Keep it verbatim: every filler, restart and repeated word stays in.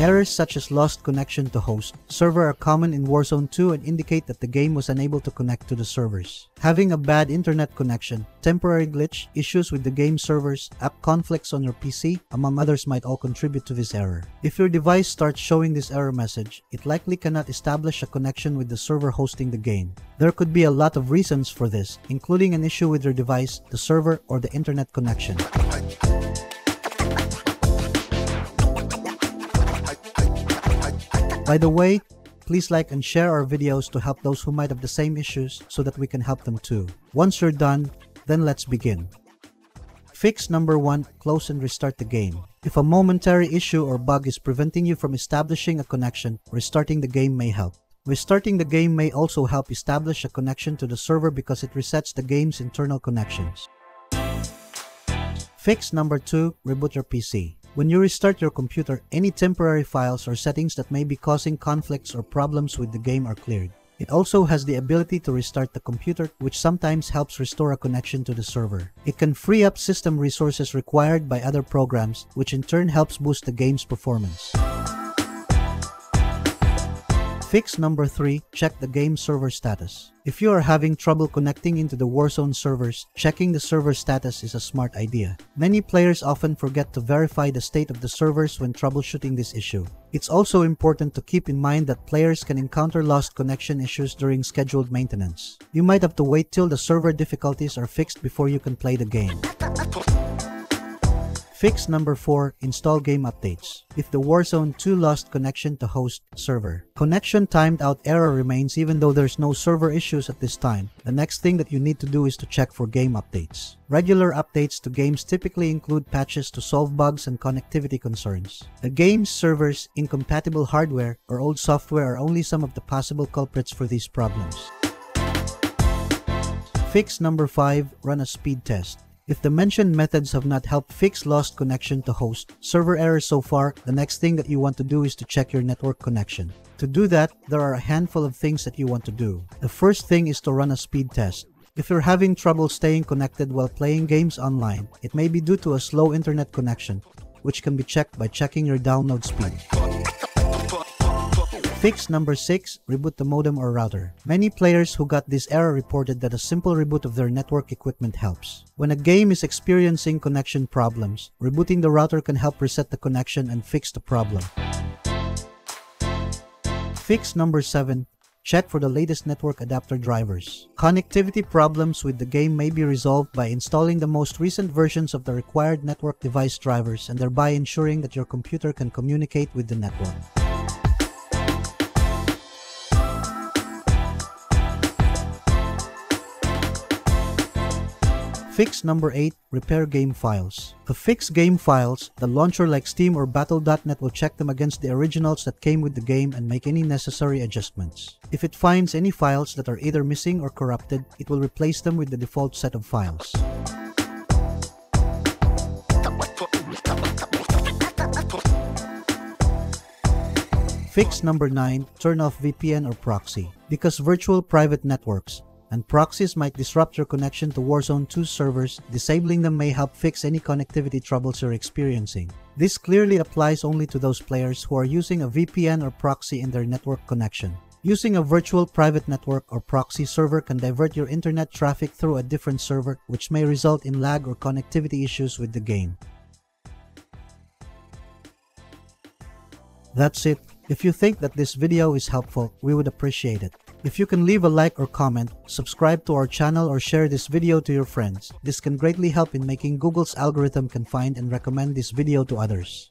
Errors such as lost connection to host server are common in Warzone two and indicate that the game was unable to connect to the servers. Having a bad internet connection, temporary glitch, issues with the game servers, app conflicts on your P C, among others might all contribute to this error. If your device starts showing this error message, it likely cannot establish a connection with the server hosting the game. There could be a lot of reasons for this, including an issue with your device, the server, or the internet connection. By the way, please like and share our videos to help those who might have the same issues so that we can help them too. Once you're done, then let's begin. Fix number one, close and restart the game. If a momentary issue or bug is preventing you from establishing a connection, restarting the game may help. Restarting the game may also help establish a connection to the server because it resets the game's internal connections. Fix number two, reboot your P C. When you restart your computer, any temporary files or settings that may be causing conflicts or problems with the game are cleared. It also has the ability to restart the computer, which sometimes helps restore a connection to the server. It can free up system resources required by other programs, which in turn helps boost the game's performance. Fix number three, check the game server status. If you are having trouble connecting into the Warzone servers, checking the server status is a smart idea. Many players often forget to verify the state of the servers when troubleshooting this issue. It's also important to keep in mind that players can encounter lost connection issues during scheduled maintenance. You might have to wait till the server difficulties are fixed before you can play the game. Fix number four, install game updates. If the Warzone two lost connection to host server, connection timed out error remains even though there's no server issues at this time, the next thing that you need to do is to check for game updates. Regular updates to games typically include patches to solve bugs and connectivity concerns. The game's servers, incompatible hardware, or old software are only some of the possible culprits for these problems. Fix number five, run a speed test. If the mentioned methods have not helped fix lost connection to host server errors so far, the next thing that you want to do is to check your network connection. To do that, there are a handful of things that you want to do. The first thing is to run a speed test. If you're having trouble staying connected while playing games online, it may be due to a slow internet connection, which can be checked by checking your download speed. Fix number six, reboot the modem or router. Many players who got this error reported that a simple reboot of their network equipment helps. When a game is experiencing connection problems, rebooting the router can help reset the connection and fix the problem. Fix number seven, check for the latest network adapter drivers. Connectivity problems with the game may be resolved by installing the most recent versions of the required network device drivers and thereby ensuring that your computer can communicate with the network. Fix number eight, repair game files. To fix game files, the launcher like Steam or Battle dot net will check them against the originals that came with the game and make any necessary adjustments. If it finds any files that are either missing or corrupted, it will replace them with the default set of files. Fix number nine, turn off V P N or proxy. Because virtual private networks and proxies might disrupt your connection to Warzone two servers, disabling them may help fix any connectivity troubles you're experiencing. This clearly applies only to those players who are using a V P N or proxy in their network connection. Using a virtual private network or proxy server can divert your internet traffic through a different server, which may result in lag or connectivity issues with the game. That's it. If you think that this video is helpful, we would appreciate it. If you can leave a like or comment, subscribe to our channel or share this video to your friends. This can greatly help in making Google's algorithm can find and recommend this video to others.